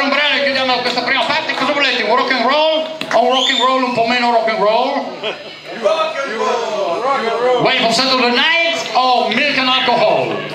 ancora un brano e chiudiamo questa prima parte. Cosa volete? Un rock and roll? O un rock and roll un po' meno rock and roll? Rock and roll! Rock and roll! Wave of Saturday Night o Milk and Alcohol?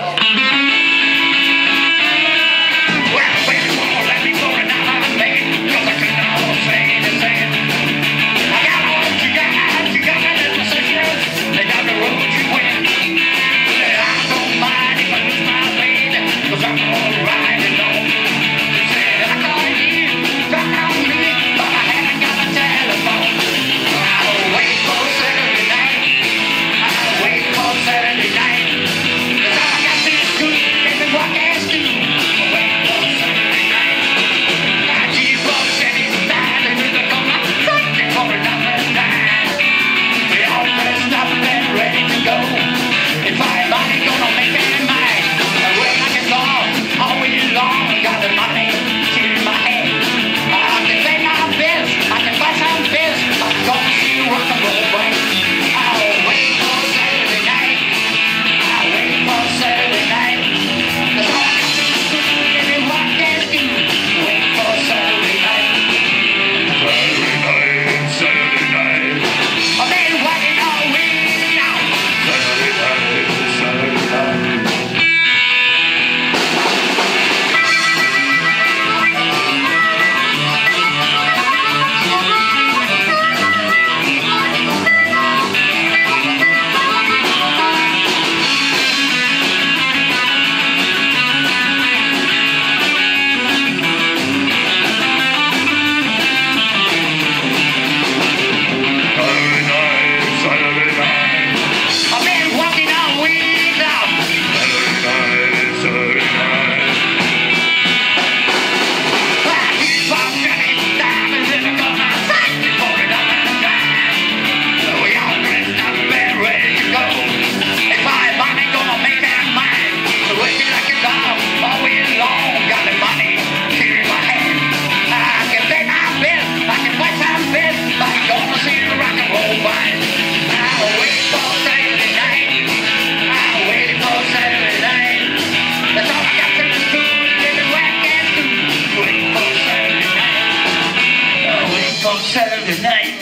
Saturday night,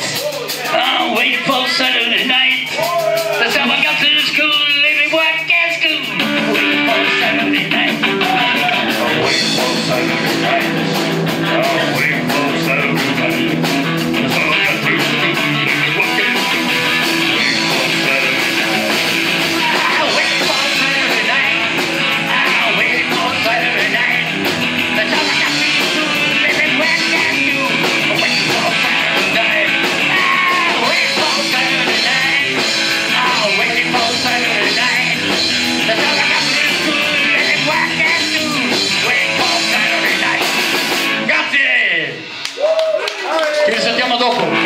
I wait for Saturday night. That's how I got to the school, living work at school. Wait for Saturday night. I wait for Saturday night. I wait for Saturday night. That's how I got to the school, living work at school. Wait for Saturday night. I wait for Saturday night. I wait for Saturday night. That's how I got to the school, living work at school. Dopo